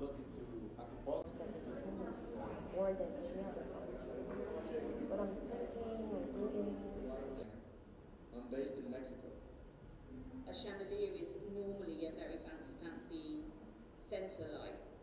look into Acapulco? More than 300 countries. But I'm thinking, I'm based in Mexico. A chandelier is normally a very fancy centre, like